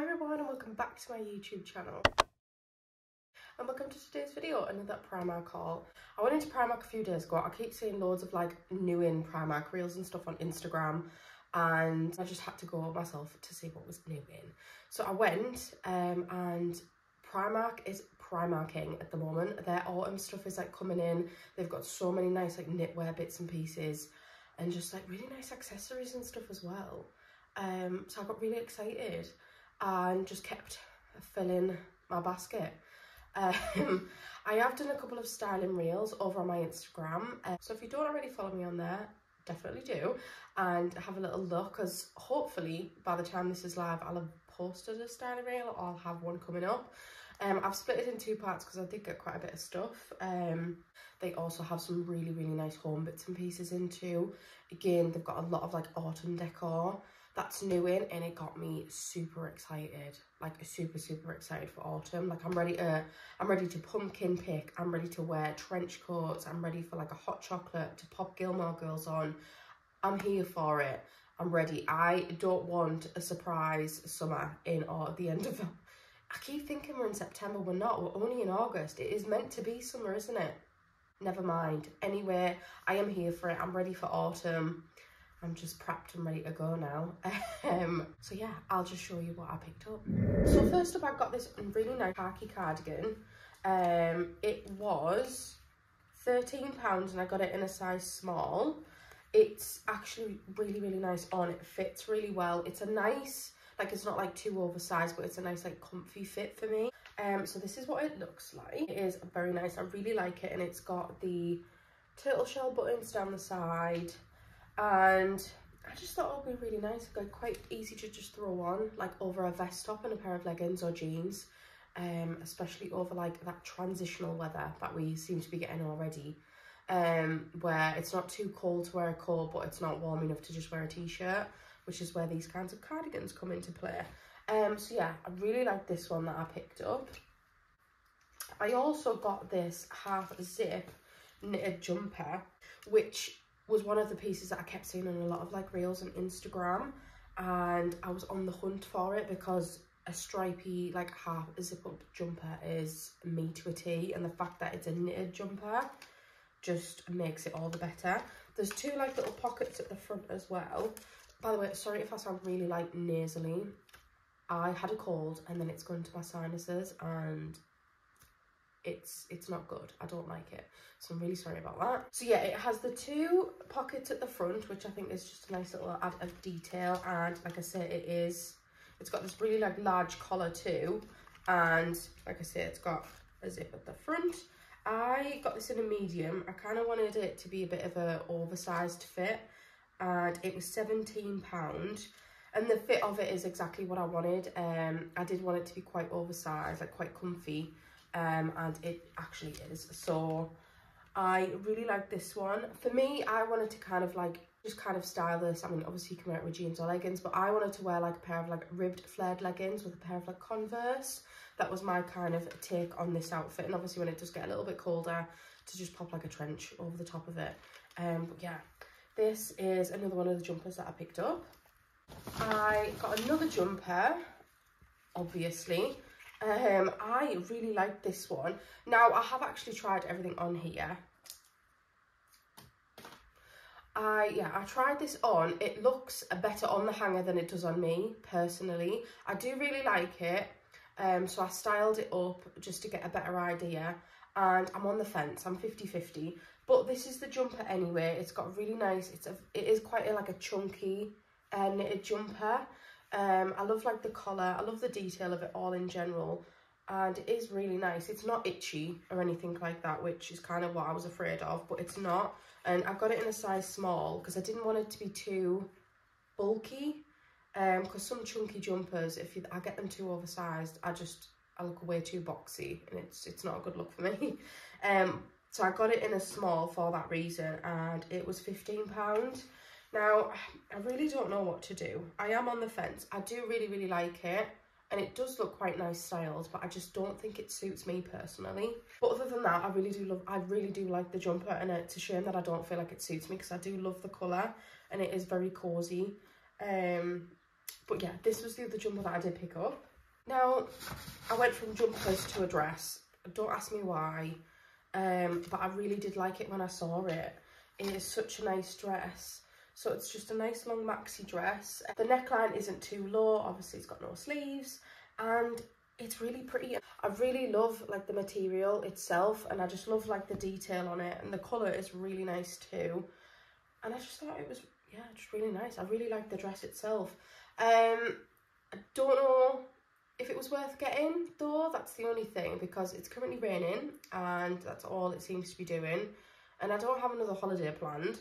Hi everyone and welcome back to my YouTube channel and welcome to today's video, another Primark haul. I went into Primark a few days ago. I keep seeing loads of like new in Primark reels and stuff on Instagram and I just had to go myself to see what was new in. So I went and Primark is Primarking at the moment. Their autumn stuff is like coming in. They've got so many nice like knitwear bits and pieces and just like really nice accessories and stuff as well. So I got really excited and just kept filling my basket. I have done a couple of styling reels over on my Instagram, so if you don't already follow me on there, definitely do and have a little look, because hopefully by the time this is live I'll have posted a styling reel or I'll have one coming up. I've split it in two parts because I did get quite a bit of stuff. They also have some really nice home bits and pieces in too. Again, they've got a lot of like autumn decor that's new in, and it got me super excited, like super excited for autumn. Like I'm ready to pumpkin pick, I'm ready to wear trench coats, I'm ready for like a hot chocolate, to pop Gilmore Girls on. I'm here for it, I'm ready. I don't want a surprise summer in or at the end of it. I keep thinking we're in September, we're not, we're only in August. It is meant to be summer, isn't it? Never mind. Anyway, I am here for it, I'm ready for autumn. I'm just prepped and ready to go now. So yeah, I'll just show you what I picked up. So first up, I've got this really nice khaki cardigan. It was £13 and I got it in a size small. It's actually really nice on. It fits really well. It's a nice, like it's not like too oversized, but it's a nice like comfy fit for me. So this is what it looks like. It is very nice. I really like it, and it's got the turtle shell buttons down the side. And I just thought it would be really nice, like quite easy to just throw on, like over a vest top and a pair of leggings or jeans, especially over like that transitional weather that we seem to be getting already, where it's not too cold to wear a coat, but it's not warm enough to just wear a t-shirt, which is where these kinds of cardigans come into play. So yeah, I really like this one that I picked up. I also got this half zip knitted jumper, which was one of the pieces that I kept seeing on a lot of like reels on Instagram, and I was on the hunt for it because a stripy like half zip up jumper is me to a T, and the fact that it's a knitted jumper just makes it all the better. There's two like little pockets at the front as well. By the way, sorry if I sound really like nasally, I had a cold and then it's gone to my sinuses and it's not good. I don't like it, so I'm really sorry about that. So yeah, it has the two pockets at the front, which I think is just a nice little add of detail, and like I say, it's got this really like large collar too, and like I say, it's got a zip at the front. I got this in a medium. I kind of wanted it to be a bit of a oversized fit, and it was £17. And the fit of it is exactly what I wanted. I did want it to be quite oversized, like quite comfy, and it actually is. So I really like this one. For me, I wanted to kind of like just kind of style this. I mean, obviously you can wear it with jeans or leggings, but I wanted to wear like a pair of like ribbed flared leggings with a pair of like Converse. That was my kind of take on this outfit, and obviously when it does get a little bit colder, to just pop like a trench over the top of it. But yeah, this is another one of the jumpers that I picked up. I got another jumper, obviously. I really like this one. Now, I have actually tried everything on here. I tried this on. It looks better on the hanger than it does on me, personally. I do really like it. So I styled it up just to get a better idea. And I'm on the fence. I'm 50-50. But this is the jumper anyway. It's got really nice... It is quite like a chunky knitted jumper. I love like the collar, I love the detail of it all in general, and it is really nice. It's not itchy or anything like that, which is kind of what I was afraid of, but it's not. And I got it in a size small because I didn't want it to be too bulky, because some chunky jumpers, I get them too oversized, I look way too boxy, and it's not a good look for me. So I got it in a small for that reason, and it was £15. Now, I really don't know what to do. I am on the fence. I do really like it, and it does look quite nice styled, but I just don't think it suits me personally. But other than that, I really do like the jumper, and it's a shame that I don't feel like it suits me because I do love the colour, and it is very cosy. But yeah, this was the other jumper that I did pick up. Now, I went from jumpers to a dress. Don't ask me why, but I really did like it when I saw it. It is such a nice dress. So it's just a nice long maxi dress. The neckline isn't too low, obviously it's got no sleeves, and it's really pretty. I really love like the material itself, and I just love like the detail on it, and the colour is really nice too. And I just thought it was, yeah, just really nice. I really like the dress itself. I don't know if it was worth getting though, that's the only thing, because it's currently raining and that's all it seems to be doing, and I don't have another holiday planned,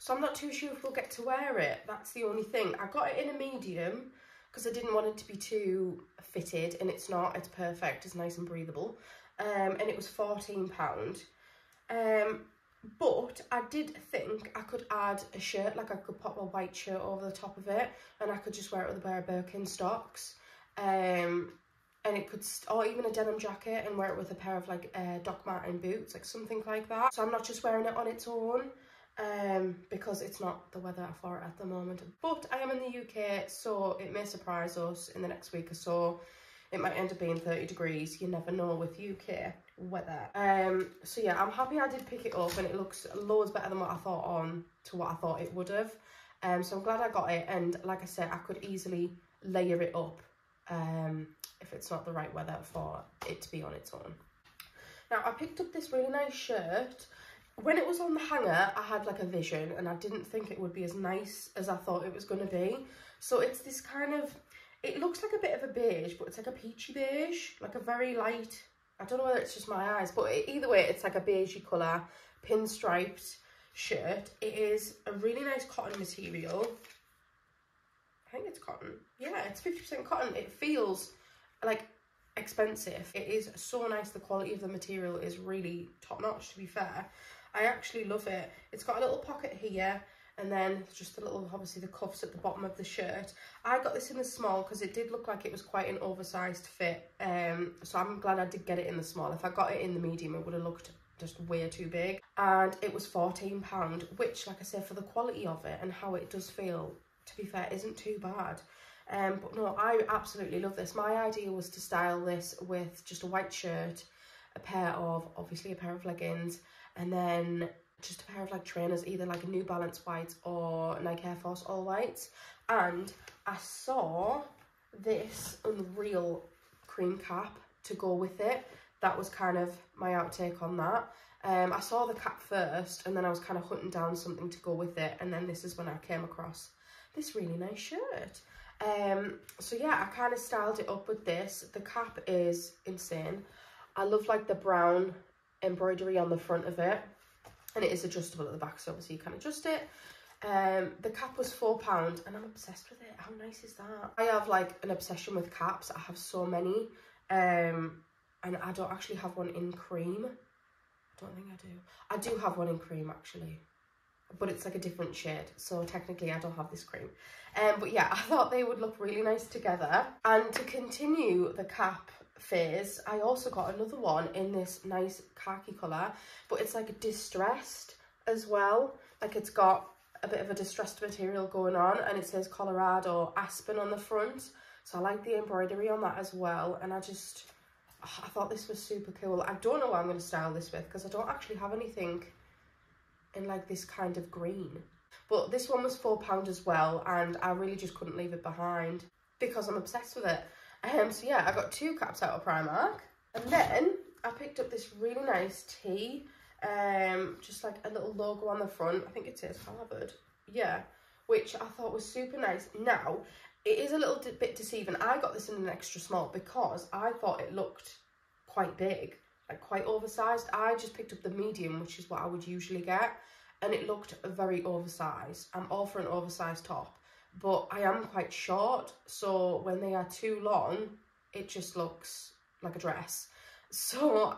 so I'm not too sure if we'll get to wear it. That's the only thing. I got it in a medium because I didn't want it to be too fitted, and it's not, it's perfect, it's nice and breathable, and it was £14. But I did think I could add a shirt, like I could pop a white shirt over the top of it, and I could just wear it with a pair of Birkenstocks, and it could, or even a denim jacket, and wear it with a pair of like Doc Marten boots, like something like that. So I'm not just wearing it on its own, because it's not the weather for it at the moment. But I am in the UK, so it may surprise us in the next week or so. It might end up being 30 degrees. You never know with UK weather. So yeah, I'm happy I did pick it up, and it looks loads better than what I thought on to what I thought it would have. So I'm glad I got it. And like I said, I could easily layer it up if it's not the right weather for it to be on its own. Now, I picked up this really nice shirt. When it was on the hanger, I had like a vision, and I didn't think it would be as nice as I thought it was going to be. So it's this kind of... it looks like a bit of a beige, but it's like a peachy beige, like a very light, I don't know whether it's just my eyes, but either way, it's like a beigey colour, pinstriped shirt. It is a really nice cotton material. I think it's cotton. Yeah, it's 50% cotton. It feels like expensive. It is so nice. The quality of the material is really top notch, to be fair. I actually love it. It's got a little pocket here, and then just the little, obviously the cuffs at the bottom of the shirt. I got this in the small because it did look like it was quite an oversized fit. So I'm glad I did get it in the small. If I got it in the medium, it would have looked just way too big. And it was £14, which, like I said, for the quality of it and how it does feel, to be fair, isn't too bad. But no, I absolutely love this. My idea was to style this with just a white shirt, a pair of, obviously a pair of leggings, and then just a pair of like trainers, either like New Balance whites or Nike Air Force all whites. And I saw this Unreal cream cap to go with it. That was kind of my outtake on that. I saw the cap first, and then I was kind of hunting down something to go with it, and then this is when I came across this really nice shirt. So yeah, I kind of styled it up with this. The cap is insane. I love like the brown embroidery on the front of it, and it is adjustable at the back, so obviously you can adjust it. The cap was £4, and I'm obsessed with it. How nice is that? I have like an obsession with caps. I have so many, and I don't actually have one in cream. I don't think I do. I do have one in cream actually, but it's like a different shade, so technically I don't have this cream. But yeah, I thought they would look really nice together. And to continue the cap phase, I also got another one in this nice khaki colour, but it's like distressed as well. Like it's got a bit of a distressed material going on, and it says Colorado Aspen on the front. So I like the embroidery on that as well. And I just, oh, I thought this was super cool. I don't know what I'm going to style this with, because I don't actually have anything in like this kind of green. But this one was £4 as well, and I really just couldn't leave it behind because I'm obsessed with it. So yeah, I got two caps out of Primark, and then I picked up this really nice tee, just like a little logo on the front. I think it says Harvard, yeah, which I thought was super nice. Now, it is a little bit deceiving. I got this in an extra small because I thought it looked quite big, like quite oversized. I just picked up the medium, which is what I would usually get, and it looked very oversized. I'm all for an oversized top, but I am quite short, so when they are too long, it just looks like a dress. So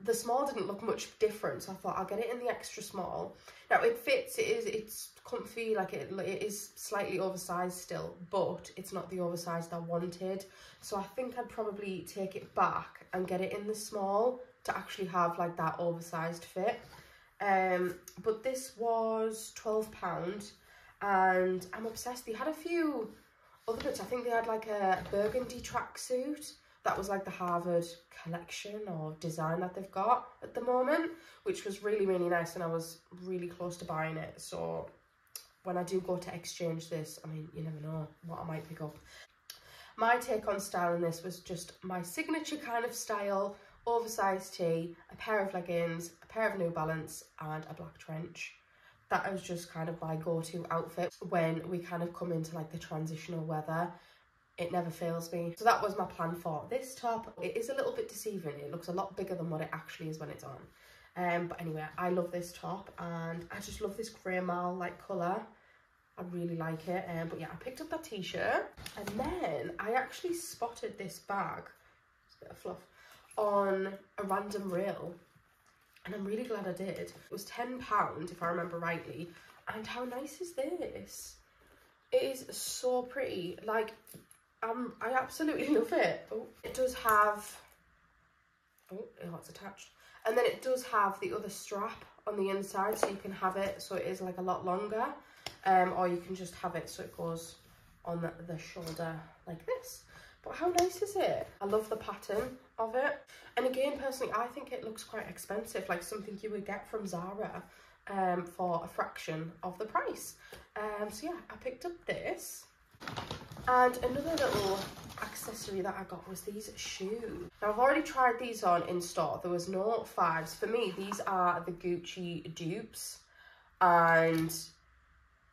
the small didn't look much different, so I thought I'll get it in the extra small. Now it fits, it's comfy, like it is slightly oversized still, but it's not the oversized I wanted. So I think I'd probably take it back and get it in the small to actually have like that oversized fit. But this was £12. And I'm obsessed. They had a few other bits. I think they had like a burgundy tracksuit. That was like the Harvard collection or design that they've got at the moment, which was really, really nice. And I was really close to buying it. So when I do go to exchange this, I mean, you never know what I might pick up. My take on styling this was just my signature kind of style: oversized tee, a pair of leggings, a pair of New Balance and a black trench. That was just kind of my go-to outfit when we kind of come into like the transitional weather. It never fails me. So that was my plan for this top. It is a little bit deceiving. It looks a lot bigger than what it actually is when it's on. But anyway, I love this top and I just love this grey marl like colour. I really like it. But yeah, I picked up that t-shirt and then I actually spotted this bag, it's a bit of fluff, on a random reel. And I'm really glad I did. It was £10 if I remember rightly. And how nice is this? It is so pretty. Like, I absolutely love it. Oh, it does have, oh, it's attached. And then it does have the other strap on the inside, so you can have it so it is like a lot longer. Or you can just have it so it goes on the shoulder like this. But how nice is it? I love the pattern of it. And again, personally, I think it looks quite expensive, like something you would get from Zara for a fraction of the price. So yeah, I picked up this. And another little accessory that I got was these shoes. Now, I've already tried these on in store. There was no fives. For me, these are the Gucci dupes. And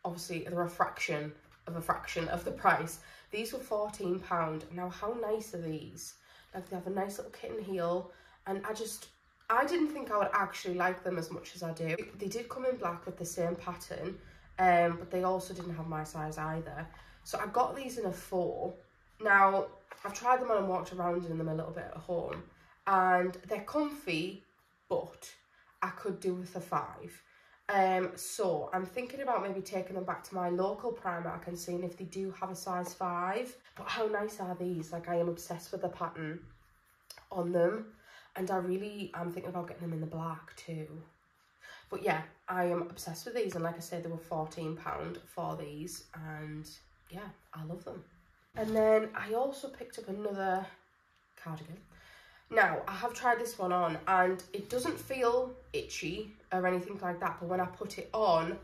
obviously, they're a fraction of the price. These were £14. Now, how nice are these? Like, they have a nice little kitten heel. And I didn't think I would actually like them as much as I do. They did come in black with the same pattern. But they also didn't have my size either. So I got these in a 4. Now, I've tried them on and walked around in them a little bit at home. And they're comfy, but I could do with a 5. So I'm thinking about maybe taking them back to my local Primark and seeing if they do have a size 5. But how nice are these? Like, I am obsessed with the pattern on them. And I'm thinking about getting them in the black too. But yeah, I am obsessed with these. And like I said, they were £14 for these. And yeah, I love them. And then I also picked up another cardigan. Now, I have tried this one on and it doesn't feel itchy or anything like that. But when I put it on,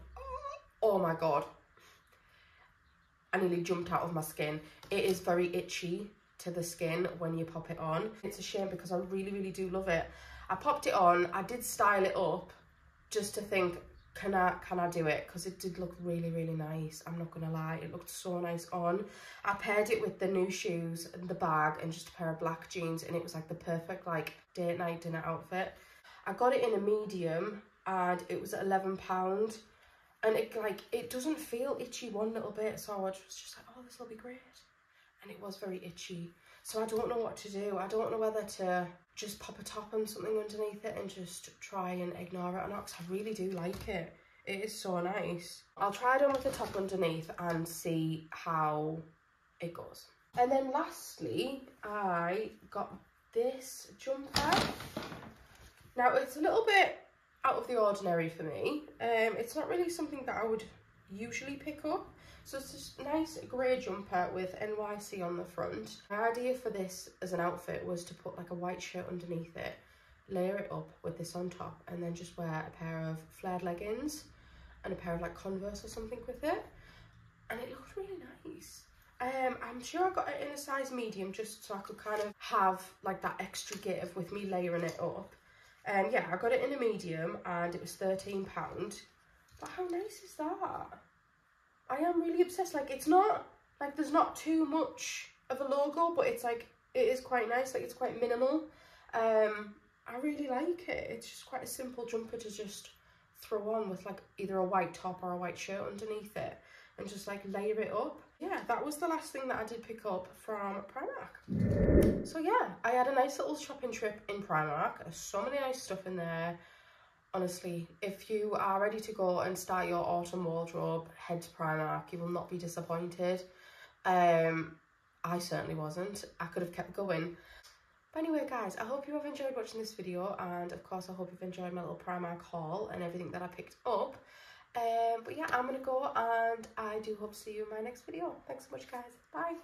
oh my God, I nearly jumped out of my skin. It is very itchy to the skin when you pop it on. It's a shame because I really, really do love it. I popped it on. I did style it up just to think, can I do it? Because it did look really, really nice. I'm not going to lie. It looked so nice on. I paired it with the new shoes and the bag and just a pair of black jeans. And it was like the perfect like date night dinner outfit. I got it in a medium and it was £11. And it doesn't feel itchy one little bit. So I was just like, oh, this will be great. And it was very itchy. So I don't know what to do. I don't know whether to just pop a top and something underneath it and just try and ignore it or not, because I really do like it. It is so nice. I'll try it on with the top underneath and see how it goes. And then lastly, I got this jumper. Now, it's a little bit out of the ordinary for me. It's not really something that I would usually pick up. So it's this nice grey jumper with NYC on the front. My idea for this as an outfit was to put like a white shirt underneath it, layer it up with this on top, and then just wear a pair of flared leggings and a pair of like Converse or something with it. And it looked really nice. I'm sure I got it in a size medium just so I could kind of have like that extra give with me layering it up. And yeah, I got it in a medium and it was £13. But how nice is that? I am really obsessed. Like, it's not like there's not too much of a logo, but it's like, it is quite nice. Like, it's quite minimal. I really like it. It's just quite a simple jumper to just throw on with like either a white top or a white shirt underneath it and just like layer it up. Yeah, that was the last thing that I did pick up from Primark. So yeah, I had a nice little shopping trip in Primark. There's so many nice stuff in there. Honestly, if you are ready to go and start your autumn wardrobe, head to Primark. You will not be disappointed. I certainly wasn't. I could have kept going. But anyway, guys, I hope you have enjoyed watching this video. And of course, I hope you've enjoyed my little Primark haul and everything that I picked up. But yeah, I'm gonna go, and I do hope to see you in my next video. Thanks so much, guys. Bye.